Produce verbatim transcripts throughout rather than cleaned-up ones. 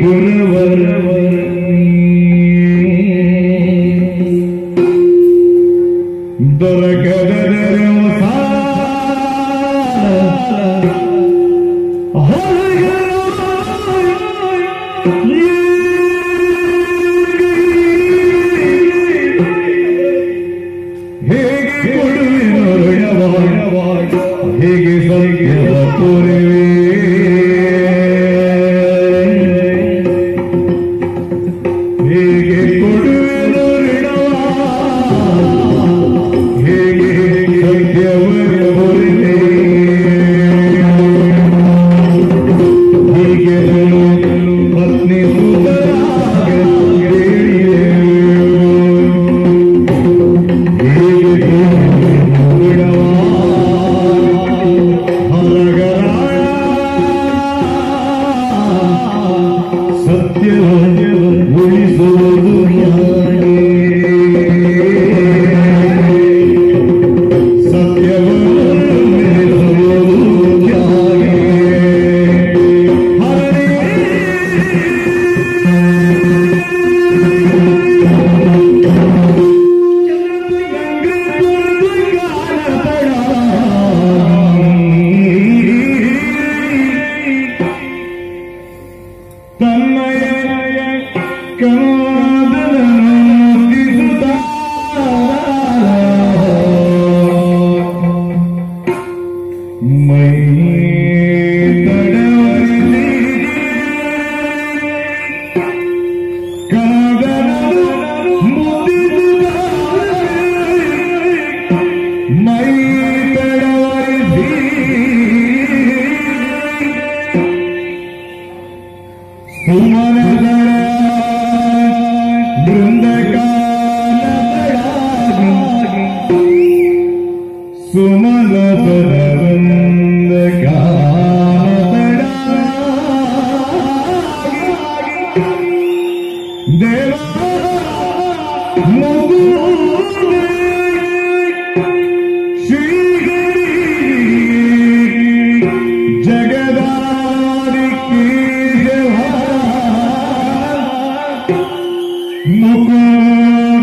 Mukunda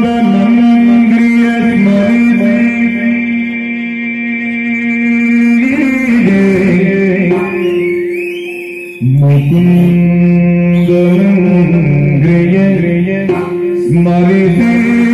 Mangriya Smriti